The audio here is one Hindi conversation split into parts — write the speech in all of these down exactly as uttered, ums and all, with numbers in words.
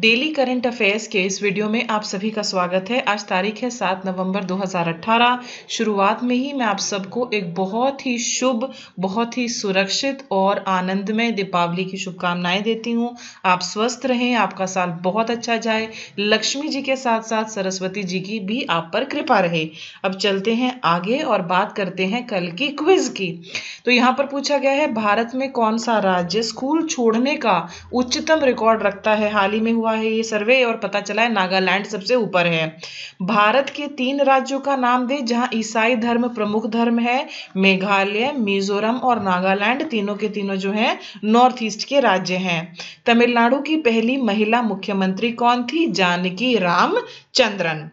डेली करंट अफेयर्स के इस वीडियो में आप सभी का स्वागत है। आज तारीख है सात नवंबर दो हज़ार अठारह। शुरुआत में ही मैं आप सबको एक बहुत ही शुभ, बहुत ही सुरक्षित और आनंदमय दीपावली की शुभकामनाएं देती हूं। आप स्वस्थ रहें, आपका साल बहुत अच्छा जाए, लक्ष्मी जी के साथ साथ सरस्वती जी की भी आप पर कृपा रहे। अब चलते हैं आगे और बात करते हैं कल की क्विज की। तो यहाँ पर पूछा गया है, भारत में कौन सा राज्य स्कूल छोड़ने का उच्चतम रिकॉर्ड रखता है? हाल ही में हुआ है ये सर्वे और पता चला है नागालैंड सबसे ऊपर है। भारत के तीन राज्यों का नाम दें जहां ईसाई धर्म प्रमुख धर्म है। मेघालय, मिजोरम और नागालैंड तीनों के तीनों जो हैं नॉर्थ ईस्ट के राज्य हैं। तमिलनाडु की पहली महिला मुख्यमंत्री कौन थी? जानकी रामचंद्रन।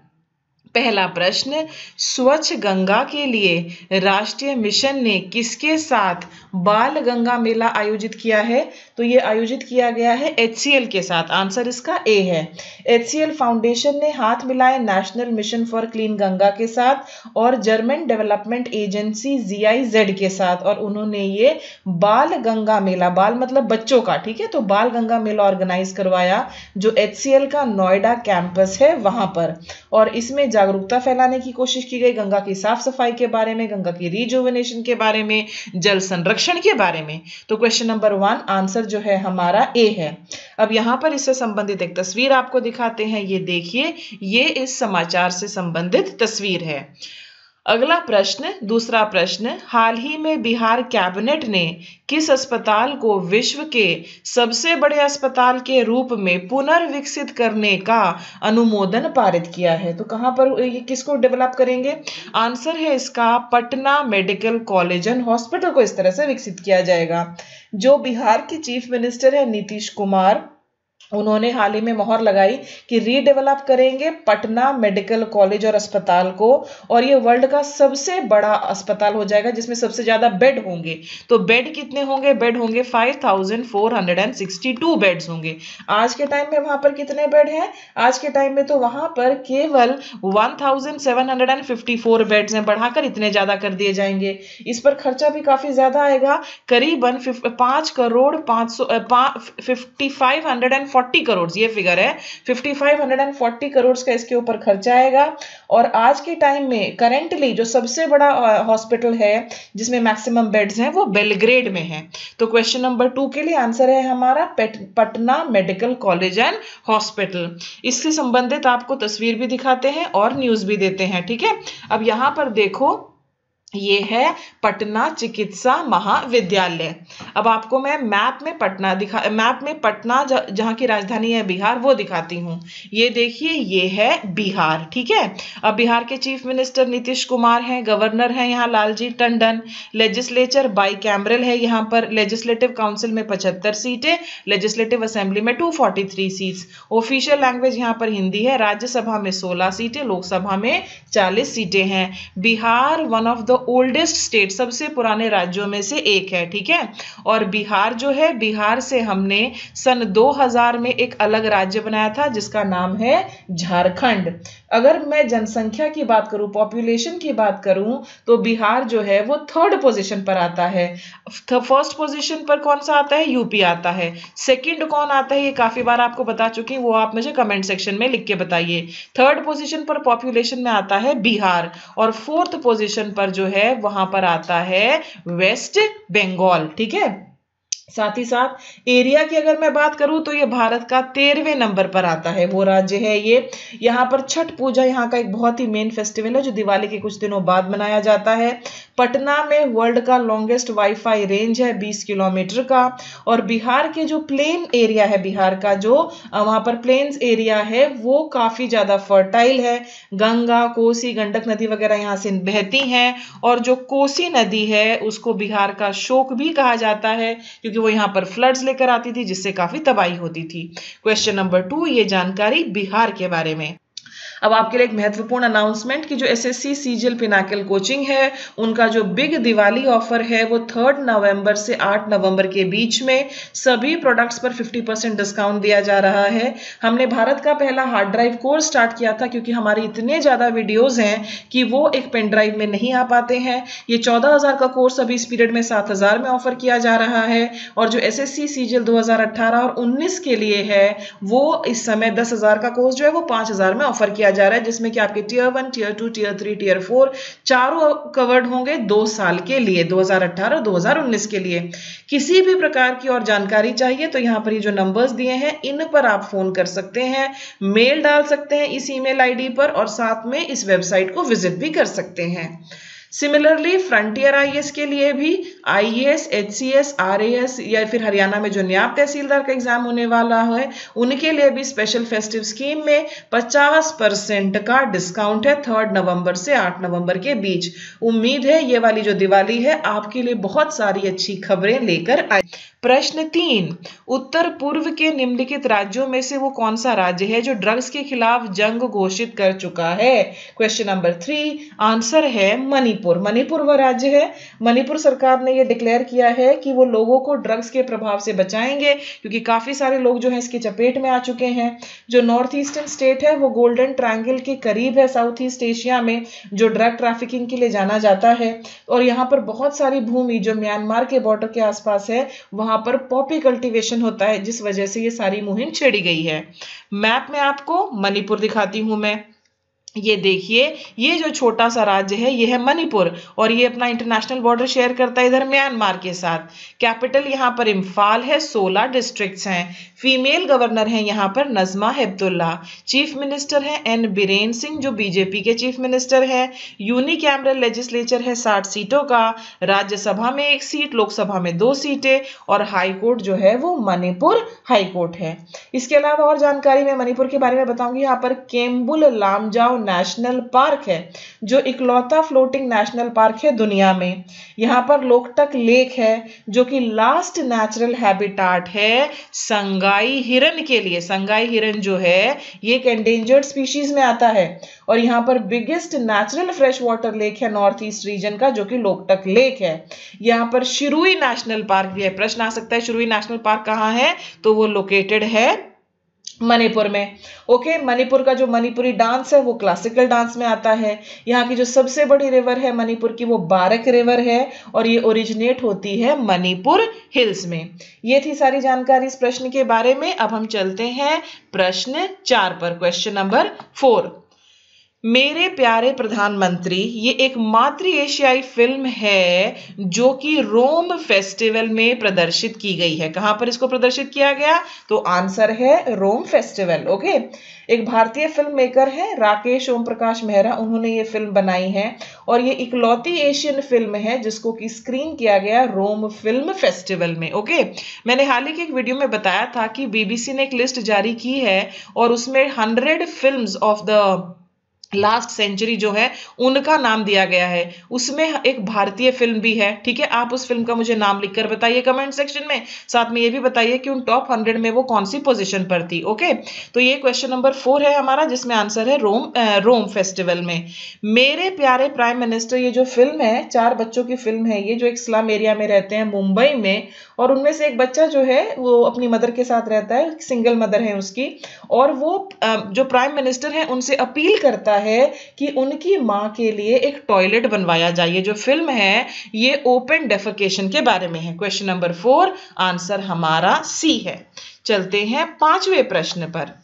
पहला प्रश्न, स्वच्छ गंगा के लिए राष्ट्रीय मिशन ने किसके साथ बाल गंगा मेला आयोजित किया है? तो ये आयोजित किया गया है एच सी एल के साथ। आंसर इसका ए है। एच सी एल फाउंडेशन ने हाथ मिलाए national mission for clean Ganga के साथ और German development agency G I Z के साथ, और उन्होंने ये बाल गंगा मेला, बाल मतलब बच्चों का, ठीक है, तो बाल गंगा मेला ऑर्गेनाइज करवाया जो एच सी एल का नोएडा कैंपस है वहां पर। और इसमें जागरूकता फैलाने की कोशिश की गई गंगा की साफ सफाई के बारे में, गंगा की रिजुवेनेशन के बारे में, जल संरक्षण के बारे में। तो क्वेश्चन नंबर वन आंसर जो है हमारा ए है। अब यहां पर इससे संबंधित एक तस्वीर आपको दिखाते हैं, ये देखिए, ये इस समाचार से संबंधित तस्वीर है। अगला प्रश्न, दूसरा प्रश्न, हाल ही में बिहार कैबिनेट ने किस अस्पताल को विश्व के सबसे बड़े अस्पताल के रूप में पुनर्विकसित करने का अनुमोदन पारित किया है? तो कहां पर ये किसको डेवलप करेंगे? आंसर है इसका Patna medical college and hospital को इस तरह से विकसित किया जाएगा। जो बिहार के चीफ मिनिस्टर है नीतीश कुमार, उन्होंने हाल ही में मोहर लगाई कि रीडेवलप करेंगे पटना मेडिकल कॉलेज और अस्पताल को, और ये वर्ल्ड का सबसे बड़ा अस्पताल हो जाएगा जिसमें सबसे ज़्यादा बेड होंगे। तो बेड कितने होंगे? बेड होंगे five thousand four hundred sixty two beds होंगे। आज के टाइम में वहाँ पर कितने बेड हैं? आज के टाइम में तो वहाँ पर केवल one thousand seven hundred fifty four beds हैं, बढ़ाकर इतने ज़्यादा कर दिए जाएंगे। इस पर खर्चा भी काफ़ी ज़्यादा आएगा, करीबन पाँच करोड़ पाँच सौ fifty five hundred and forty crore, ये फिगर है, fifty five hundred forty crore का इसके ऊपर खर्चा आएगा। और आज के टाइम में करेंटली जो सबसे बड़ा हॉस्पिटल है जिसमें मैक्सिमम बेड्स हैं वो बेलग्रेड में है। तो क्वेश्चन नंबर टू के लिए आंसर है हमारा Patna medical college and hospital. इससे संबंधित आपको तस्वीर भी दिखाते हैं और न्यूज भी देते हैं, ठीक है। अब यहां पर देखो, ये है पटना चिकित्सा महाविद्यालय। अब आपको मैं मैप में पटना दिखा मैप में पटना जहाँ की राजधानी है बिहार वो दिखाती हूँ। ये देखिए, ये है बिहार, ठीक है। अब बिहार के चीफ मिनिस्टर नीतीश कुमार हैं, गवर्नर हैं यहाँ Lalji Tandon. Legislature bicameral है यहाँ पर, लेजिस्लेटिव काउंसिल में पचहत्तर सीटें, लेजिस्लेटिव असेंबली में two forty three seats. Official language यहाँ पर हिंदी है। राज्यसभा में सोलह सीटें, लोकसभा में चालीस सीटें हैं। Bihar one of the oldest state, सबसे पुराने राज्यों में से एक है, ठीक है। और बिहार जो है, बिहार से हमने सन दो हज़ार में एक अलग राज्य बनाया था जिसका नाम है झारखंड। अगर मैं जनसंख्या की बात करूं, पॉपुलेशन की बात करूं, तो बिहार जो है वो थर्ड पोजीशन पर आता है। फर्स्ट पोजीशन पर कौन सा आता है? यूपी आता है। सेकंड कौन आता है? ये काफी बार आपको बता चुकी हूं, वो आप मुझे कमेंट सेक्शन में लिख के बताइए। थर्ड पोजीशन पर पॉपुलेशन में आता है बिहार, और फोर्थ पोजीशन पर जो है वहां पर आता है वेस्ट बंगाल, ठीक है। साथ ही साथ एरिया की अगर मैं बात करूं तो ये भारत का तेरहवें नंबर पर आता है, वो राज्य है ये। यहाँ पर छठ पूजा यहाँ का एक बहुत ही मेन फेस्टिवल है जो दिवाली के कुछ दिनों बाद मनाया जाता है। पटना में वर्ल्ड का लॉन्गेस्ट वाईफाई रेंज है बीस किलोमीटर का। और बिहार के जो प्लेन एरिया है, बिहार का जो वहाँ पर प्लेन्स एरिया है वो काफ़ी ज़्यादा फर्टाइल है। गंगा, कोसी, गंडक नदी वगैरह यहाँ से बहती हैं, और जो कोसी नदी है उसको बिहार का शोक भी कहा जाता है क्योंकि वो यहाँ पर फ्लड्स लेकर आती थी जिससे काफी तबाही होती थी। क्वेश्चन नंबर टू, ये जानकारी बिहार के बारे में। अब आपके लिए एक महत्वपूर्ण अनाउंसमेंट कि जो एसएससी सीजीएल पिनाकल कोचिंग है उनका जो बिग दिवाली ऑफर है वो थर्ड नवंबर से आठ नवंबर के बीच में सभी प्रोडक्ट्स पर फिफ्टी परसेंट डिस्काउंट दिया जा रहा है। हमने भारत का पहला हार्ड ड्राइव कोर्स स्टार्ट किया था क्योंकि हमारे इतने ज़्यादा वीडियोस हैं कि वो एक पेन ड्राइव में नहीं आ पाते हैं। ये चौदह हज़ार का कोर्स अभी इस पीरियड में सात हज़ार में ऑफर किया जा रहा है और जो एसएससी सीजीएल दो हज़ार अठारह और उन्नीस के लिए है वो इस समय दस हज़ार का कोर्स जो है वो पाँच हज़ार में ऑफर किया जा रहा है, जिसमें कि आपके tier one, tier two, tier three, tier four चारों कवर्ड होंगे दो साल के लिए, दो हज़ार अट्ठारह दो हज़ार उन्नीस के लिए। किसी भी प्रकार की और जानकारी चाहिए तो यहाँ पर ये जो नंबर्स दिए हैं इन पर आप फोन कर सकते हैं, मेल डाल सकते हैं इस ईमेल आईडी पर और साथ में इस वेबसाइट को विजिट भी कर सकते हैं। सिमिलरली फ्रंटियर आईएएस के लिए भी आईएएस, एचसीएस, आरएएस या फिर हरियाणा में जो न्याब तहसीलदार का एग्जाम होने वाला है उनके लिए भी स्पेशल फेस्टिव स्कीम में पचास परसेंट का डिस्काउंट है थर्ड नवंबर से आठ नवंबर के बीच। उम्मीद है ये वाली जो दिवाली है आपके लिए बहुत सारी अच्छी खबरें लेकर आई। प्रश्न तीन, उत्तर पूर्व के निम्नलिखित राज्यों में से वो कौन सा राज्य है जो ड्रग्स के खिलाफ जंग घोषित कर चुका है? क्वेश्चन नंबर थ्री, आंसर है मणिपुर। मणिपुर वह राज्य है, मणिपुर सरकार ने ये डिक्लेयर किया है कि वो लोगों को ड्रग्स के प्रभाव से बचाएंगे क्योंकि काफी सारे लोग जो है इसकी चपेट में आ चुके हैं। जो नॉर्थ ईस्टर्न स्टेट है वो गोल्डन ट्रायंगल के करीब है साउथ ईस्ट एशिया में, जो ड्रग ट्रैफिकिंग के लिए जाना जाता है और यहाँ पर बहुत सारी भूमि जो म्यांमार के बॉर्डर के आसपास है वहां पर पॉपी कल्टीवेशन होता है, जिस वजह से ये सारी मुहिम छेड़ी गई है। मैप में आपको मणिपुर दिखाती हूं मैं, ये देखिए ये जो छोटा सा राज्य है ये है मणिपुर और ये अपना इंटरनेशनल बॉर्डर शेयर करता है इधर म्यांमार के साथ। कैपिटल यहाँ पर इम्फाल है, सोलह डिस्ट्रिक्ट्स हैं। फीमेल गवर्नर हैं यहाँ पर नजमा हेब्दुल्ला। चीफ मिनिस्टर हैं एन बीरेन सिंह जो बीजेपी के चीफ मिनिस्टर हैं। यूनी कैमरल लेजिस्लेचर है साठ सीटों का, राज्यसभा में एक सीट, लोकसभा में दो सीटें और हाईकोर्ट जो है वो मणिपुर हाईकोर्ट है। इसके अलावा और जानकारी मैं मणिपुर के बारे में बताऊंगी। यहाँ पर केइबुल लामजाओ नेशनल पार्क है जो इकलौता फ्लोटिंग नेशनल पार्क है दुनिया में। यहाँ पर लोकटक लेक है जो कि लास्ट नेचुरल हैबिटाट है संगाई हिरन के लिए। संगाई हिरन जो है ये एक एंडेंजर्ड स्पीशीज में आता है और यहाँ पर biggest natural fresh water lake है नॉर्थ ईस्ट रीजन का जो कि लोकटक लेक है। यहाँ पर शिरुई नेशनल पार्क भी है। प्रश्न आ सकता है शिरुई नेशनल पार्क कहाँ है, तो वो लोकेटेड है मणिपुर में। ओके, मणिपुर का जो मणिपुरी डांस है वो क्लासिकल डांस में आता है। यहाँ की जो सबसे बड़ी रिवर है मणिपुर की वो बारक रिवर है और ये ओरिजिनेट होती है मणिपुर हिल्स में। ये थी सारी जानकारी इस प्रश्न के बारे में। अब हम चलते हैं प्रश्न चार पर, क्वेश्चन नंबर फोर। मेरे प्यारे प्रधानमंत्री ये एक मातृ एशियाई फिल्म है जो कि रोम फेस्टिवल में प्रदर्शित की गई है। कहां पर इसको प्रदर्शित किया गया, तो आंसर है रोम फेस्टिवल। ओके, एक भारतीय फिल्म मेकर है राकेश ओमप्रकाश मेहरा, उन्होंने ये फिल्म बनाई है और ये इकलौती एशियन फिल्म है जिसको कि स्क्रीन किया गया रोम फिल्म फेस्टिवल में। ओके, मैंने हाल ही के एक वीडियो में बताया था कि बीबीसी ने एक लिस्ट जारी की है और उसमें hundred film of the last century जो है उनका नाम दिया गया है, उसमें एक भारतीय फिल्म भी है। ठीक है, आप उस फिल्म का मुझे नाम लिखकर बताइए कमेंट सेक्शन में, साथ में ये भी बताइए कि उन टॉप हंड्रेड में वो कौन सी पोजीशन पर थी। ओके, तो ये क्वेश्चन नंबर फोर है हमारा जिसमें आंसर है रोम रोम फेस्टिवल में। मेरे प्यारे प्राइम मिनिस्टर ये जो फिल्म है चार बच्चों की फिल्म है, ये जो एक स्लम एरिया में रहते हैं मुंबई में और उनमें से एक बच्चा जो है वो अपनी मदर के साथ रहता है, सिंगल मदर है उसकी, और वो जो प्राइम मिनिस्टर है उनसे अपील करता है है कि उनकी मां के लिए एक टॉयलेट बनवाया जाए। ये जो फिल्म है ये ओपन डेफिकेशन के बारे में है। क्वेश्चन नंबर फोर, आंसर हमारा सी है। चलते हैं पांचवें प्रश्न पर।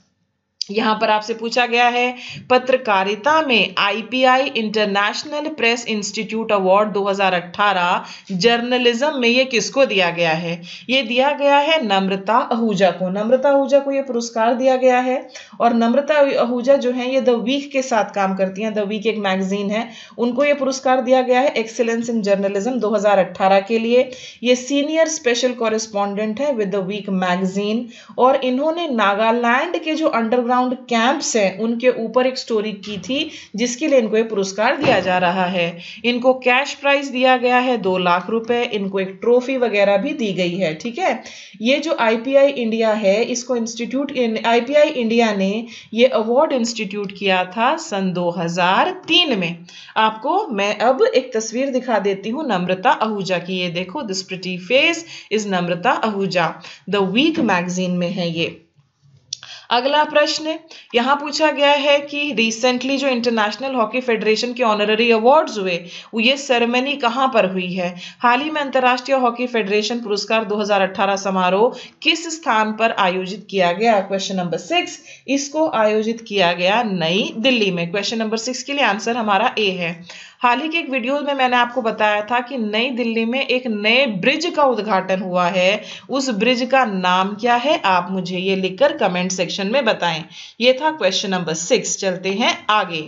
यहाँ पर आपसे पूछा गया है पत्रकारिता में IPI international press institute award दो हज़ार अठारह जर्नलिज्म में ये किसको दिया गया है? ये दिया गया है नम्रता आहूजा को। नम्रता आहूजा को ये पुरस्कार दिया गया है और नम्रता आहूजा जो है ये द वीक के साथ काम करती हैं। द वीक एक मैगजीन है, उनको ये पुरस्कार दिया गया है एक्सेलेंस इन जर्नलिज्म दो हज़ार अठारह के लिए। ये सीनियर स्पेशल कॉरेस्पॉन्डेंट है विद द वीक मैगजीन और इन्होंने नागालैंड के जो अंडरग्राउंड अंडरग्राउंड कैंप्स हैं उनके ऊपर एक स्टोरी की थी, जिसके लिए इनको ये पुरस्कार दिया जा रहा है। इनको कैश प्राइज दिया गया है दो लाख रुपए, इनको एक ट्रॉफी वगैरह भी दी गई है। ठीक है, ये जो आईपीआई इंडिया है इसको इंस्टीट्यूट इन आईपीआई इंडिया ने ये अवार्ड इंस्टीट्यूट किया था सन दो हज़ार तीन में। आपको मैं अब एक तस्वीर दिखा देती हूँ नम्रता आहूजा की, ये देखो, this pretty face is Namrata Ahuja, the week magazine में है ये। अगला प्रश्न यहाँ पूछा गया है कि रिसेंटली जो इंटरनेशनल हॉकी फेडरेशन के ऑनररी अवार्ड्स हुए वो ये सेरेमनी कहाँ पर हुई है। हाल ही में अंतर्राष्ट्रीय हॉकी फेडरेशन पुरस्कार दो हज़ार अठारह समारोह किस स्थान पर आयोजित किया गया। क्वेश्चन नंबर सिक्स, इसको आयोजित किया गया नई दिल्ली में। क्वेश्चन नंबर सिक्स के लिए आंसर हमारा ए है। हाल ही के एक वीडियो में मैंने आपको बताया था कि नई दिल्ली में एक नए ब्रिज का उद्घाटन हुआ है, उस ब्रिज का नाम क्या है, आप मुझे ये लिखकर कमेंट सेक्शन में बताएं। ये था क्वेश्चन नंबर सिक्स। चलते हैं आगे।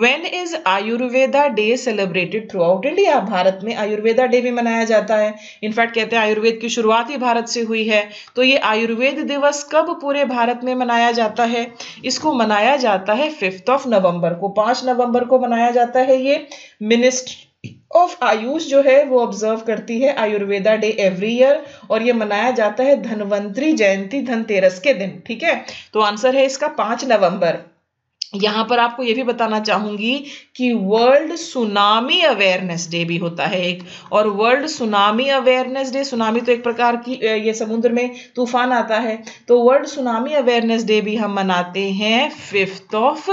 When is Ayurveda day celebrated throughout India. Bharat में आयुर्वेदा डे भी मनाया जाता है, इनफैक्ट कहते हैं आयुर्वेद की शुरुआत ही भारत से हुई है। तो ये आयुर्वेद दिवस कब पूरे भारत में मनाया जाता है, इसको मनाया जाता है फिफ्थ ऑफ नवंबर को, पांच नवंबर को मनाया जाता है। ये मिनिस्ट्री ऑफ आयुष जो है वो ऑब्जर्व करती है आयुर्वेदा डे एवरी ईयर, और ये मनाया जाता है धनवंतरी जयंती, धनतेरस के दिन। ठीक है, तो आंसर है इसका पांच नवंबर। यहाँ पर आपको ये भी बताना चाहूंगी कि वर्ल्ड सुनामी अवेयरनेस डे भी होता है एक, और world tsunami awareness day, tsunami तो एक प्रकार की ये समुद्र में तूफान आता है, तो वर्ल्ड सुनामी अवेयरनेस डे भी हम मनाते हैं फिफ्थ ऑफ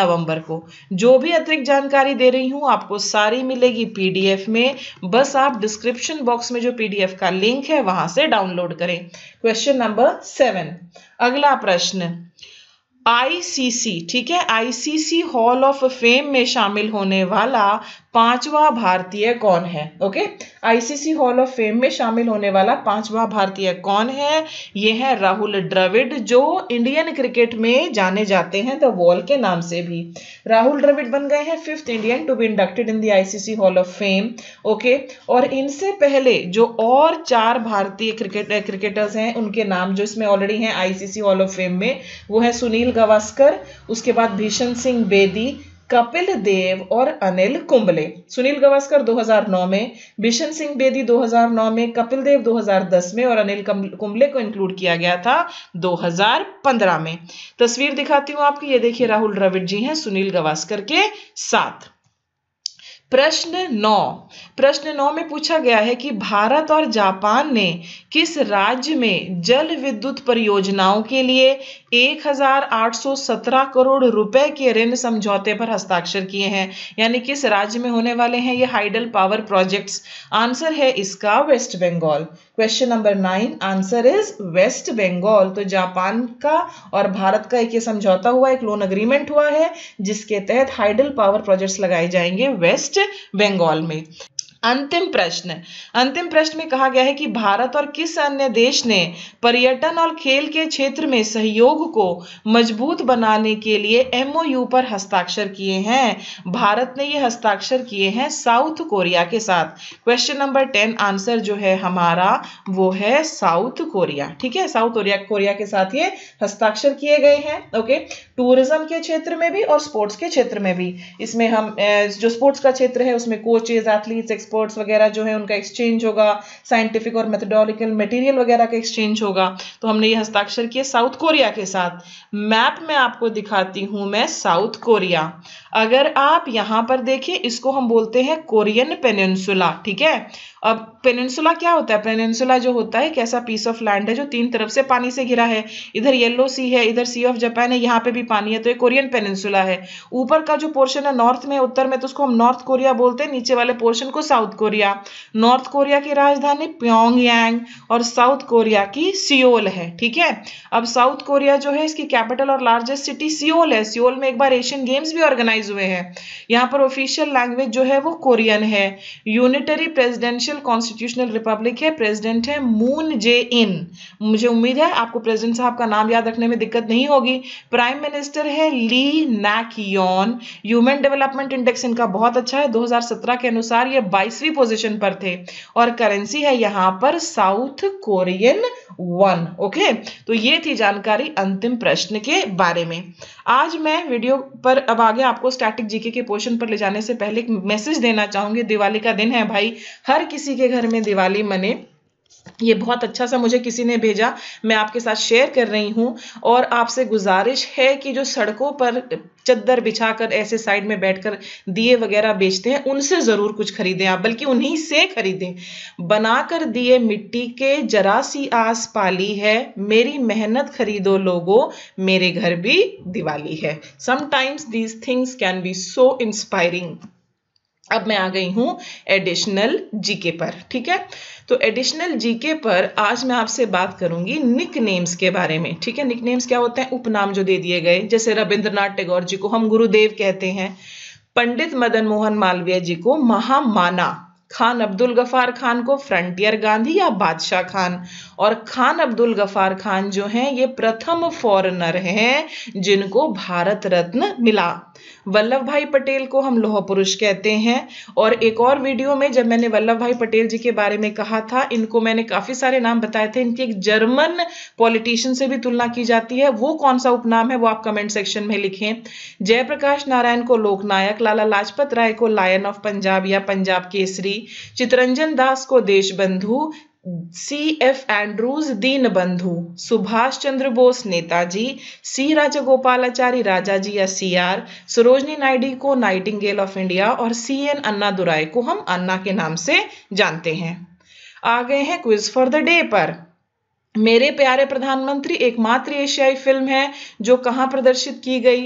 नवंबर को। जो भी अतिरिक्त जानकारी दे रही हूँ आपको सारी मिलेगी पीडीएफ में, बस आप डिस्क्रिप्शन बॉक्स में जो पीडीएफ का लिंक है वहां से डाउनलोड करें। क्वेश्चन नंबर सेवन, अगला प्रश्न, आईसीसी, ठीक है, आईसीसी हॉल ऑफ फेम में शामिल होने वाला पांचवा भारतीय कौन है। Okay, ICC hall of fame में शामिल होने वाला पांचवा भारतीय कौन है, ये है राहुल द्रविड़, जो इंडियन क्रिकेट में जाने जाते हैं द वॉल के नाम से भी। राहुल द्रविड़ बन गए हैं fifth Indian to be inducted in the ICC hall of fame. Okay, और इनसे पहले जो और चार भारतीय क्रिकेट क्रिकेटर्स हैं उनके नाम जो इसमें ऑलरेडी हैं आईसीसी हॉल ऑफ फेम में, वो है सुनील गवास्कर, उसके बाद भीषण सिंह बेदी, कपिल देव और अनिल कुंबले। सुनील गवास्कर दो हज़ार नौ में, बिशन सिंह बेदी दो हज़ार नौ में, कपिल देव दो हज़ार दस में और अनिल कुंबले को इंक्लूड किया गया था दो हज़ार पंद्रह में। तस्वीर दिखाती हूं आपकी, ये देखिए राहुल द्रविड़ जी हैं सुनील गवास्कर के साथ। प्रश्न नौ, प्रश्न नौ में पूछा गया है कि भारत और जापान ने किस राज्य में जल विद्युत परियोजनाओं के लिए एक हज़ार आठ सौ सत्रह करोड़ रुपए के ऋण समझौते पर हस्ताक्षर किए हैं, यानी किस राज्य में होने वाले हैं ये हाइडल पावर प्रोजेक्ट्स। आंसर है इसका West Bengal. Question number nine, answer is West Bengal. तो जापान का और भारत का एक ये समझौता हुआ, एक लोन अग्रीमेंट हुआ है, जिसके तहत हाइडल पावर प्रोजेक्ट्स लगाए जाएंगे वेस्ट बंगाल में। अंतिम प्रश्न, अंतिम प्रश्न में कहा गया है कि भारत और किस अन्य देश ने पर्यटन और खेल के क्षेत्र में सहयोग को मजबूत बनाने के लिए एमओयू पर हस्ताक्षर किए हैं। भारत ने ये हस्ताक्षर किए हैं साउथ कोरिया के साथ। क्वेश्चन नंबर टेन, आंसर जो है हमारा वो है साउथ कोरिया। ठीक है, साउथ कोरिया कोरिया के साथ ये हस्ताक्षर किए गए हैं। ओके, टूरिज्म के क्षेत्र में भी और स्पोर्ट्स के क्षेत्र में भी, इसमें हम जो स्पोर्ट्स का क्षेत्र है उसमें कोचेज, एथलीट्स स्पोर्ट्स वगैरह जो है उनका एक्सचेंज होगा, साइंटिफिक और मेथोडोलॉजिकल मटेरियल वगैरह का एक्सचेंज होगा। तो हमने ये हस्ताक्षर किए साउथ कोरिया के साथ। मैप में आपको दिखाती हूं मैं साउथ कोरिया, अगर आप यहां पर देखिए इसको हम बोलते हैं कोरियन पेनिनसुला। ठीक है, अब पेनिनसुला क्या होता है, पेनिनसुला जो होता है कैसा पीस ऑफ लैंड है जो तीन तरफ से पानी से घिरा है, इधर येलो सी है, इधर सी ऑफ जापान है, यहाँ पे भी पानी है, तो ये कोरियन पेनिनसुला है। ऊपर का जो पोर्शन है नॉर्थ में, उत्तर में, तो उसको हम नॉर्थ कोरिया बोलते हैं, नीचे वाले पोर्शन को साउथ कोरिया। नॉर्थ कोरिया की राजधानी प्योंगयांग और साउथ कोरिया की सियोल है। ठीक है, अब साउथ कोरिया जो है इसकी कैपिटल और लार्जेस्ट सिटी सियोल है। सियोल में एक बार एशियन गेम्स भी ऑर्गेनाइज हुए हैं। यहाँ पर ऑफिशियल लैंग्वेज जो है वो कोरियन है। यूनिटरी प्रेसिडेंशियल कॉन्स्टिट्यूशनल रिपब्लिक है। प्रेसिडेंट है मून जे इन। मुझे उम्मीद है आपको प्रेसिडेंट साहब का नाम याद रखने में दिक्कत नहीं होगी। प्राइम मिनिस्टर है ली नाक योन। ह्यूमन डेवलपमेंट इंडेक्स इनका बहुत अच्छा है। दो हज़ार सत्रह के अनुसार ये बाईस बाईसवीं पोजीशन पर थे और करेंसी है यहां पर साउथ कोरियन वन। ओके, तो ये थी जानकारी अंतिम प्रश्न के बारे में। आज मैं वीडियो पर अब आगे आपको स्टैटिक जीके के पोर्शन पर ले जाने से पहले एक मैसेज देना चाहूंगी। दिवाली का दिन है भाई, हर किसी के घर में दिवाली मने। ये बहुत अच्छा सा मुझे किसी ने भेजा, मैं आपके साथ शेयर कर रही हूँ और आपसे गुजारिश है कि जो सड़कों पर चद्दर बिछाकर ऐसे साइड में बैठकर दिए वगैरह बेचते हैं उनसे ज़रूर कुछ खरीदें आप, बल्कि उन्हीं से खरीदें। बनाकर दिए मिट्टी के, जरा सी आस पाली है, मेरी मेहनत खरीदो लोगों, मेरे घर भी दिवाली है। Sometimes these things can be so inspiring. अब मैं आ गई हूँ एडिशनल जीके पर, ठीक है। तो एडिशनल जीके पर आज मैं आपसे बात करूंगी निकनेम्स के बारे में, ठीक है। निकनेम्स क्या होते हैं? उपनाम जो दे दिए गए, जैसे रविंद्रनाथ टैगोर जी को हम गुरुदेव कहते हैं, पंडित मदन मोहन मालवीय जी को महामाना, खान अब्दुल गफ्फार खान को फ्रंटियर गांधी या बादशाह खान, और खान अब्दुल गफ्फार खान जो हैं ये प्रथम फॉरेनर हैं जिनको भारत रत्न मिला। वल्लभ भाई पटेल को हम लौह पुरुष कहते हैं। और एक और वीडियो में जब मैंने वल्लभ भाई पटेल जी के बारे में कहा था, इनको मैंने काफी सारे नाम बताए थे, इनकी एक जर्मन पॉलिटिशियन से भी तुलना की जाती है। वो कौन सा उपनाम है वो आप कमेंट सेक्शन में लिखें। जयप्रकाश नारायण को लोकनायक, लाला लाजपत राय को लायन ऑफ पंजाब या पंजाब केसरी, चितरंजन दास को Deshbandhu, C F Andrews Deenbandhu, Subhash Chandra Bose Netaji, C Rajagopalachari Rajaji या सी आर, सरोजनी नायडू को नाइटिंगेल ऑफ इंडिया, और सी एन अन्नादुराई को हम अन्ना के नाम से जानते हैं। आ गए हैं क्विज फॉर द डे पर। मेरे प्यारे प्रधानमंत्री एकमात्र एशियाई फिल्म है जो कहाँ प्रदर्शित की गई?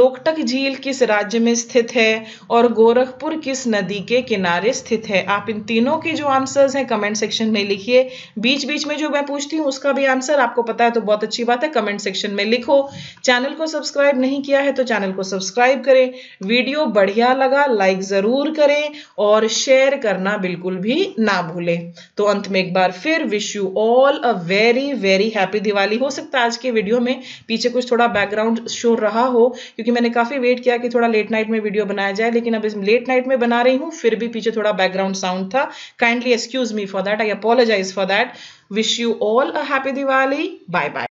लोकटक झील किस राज्य में स्थित है? और गोरखपुर किस नदी के किनारे स्थित है? आप इन तीनों के जो आंसर्स हैं कमेंट सेक्शन में लिखिए। बीच बीच में जो मैं पूछती हूँ उसका भी आंसर आपको पता है तो बहुत अच्छी बात है, कमेंट सेक्शन में लिखो। चैनल को सब्सक्राइब नहीं किया है तो चैनल को सब्सक्राइब करें। वीडियो बढ़िया लगा लाइक ज़रूर करें और शेयर करना बिल्कुल भी ना भूलें। तो अंत में एक बार फिर wish you all a very very very happy Diwali. हो सकता है आज के वीडियो में पीछे कुछ थोड़ा बैकग्राउंड शोर रहा हो क्योंकि मैंने काफी वेट किया कि थोड़ा लेट नाइट में वीडियो बनाया जाए, लेकिन अब इस लेट नाइट में बना रही हूं फिर भी पीछे थोड़ा बैकग्राउंड साउंड था। Kindly excuse me for that, I apologise for that. Wish you all a happy Diwali, bye bye.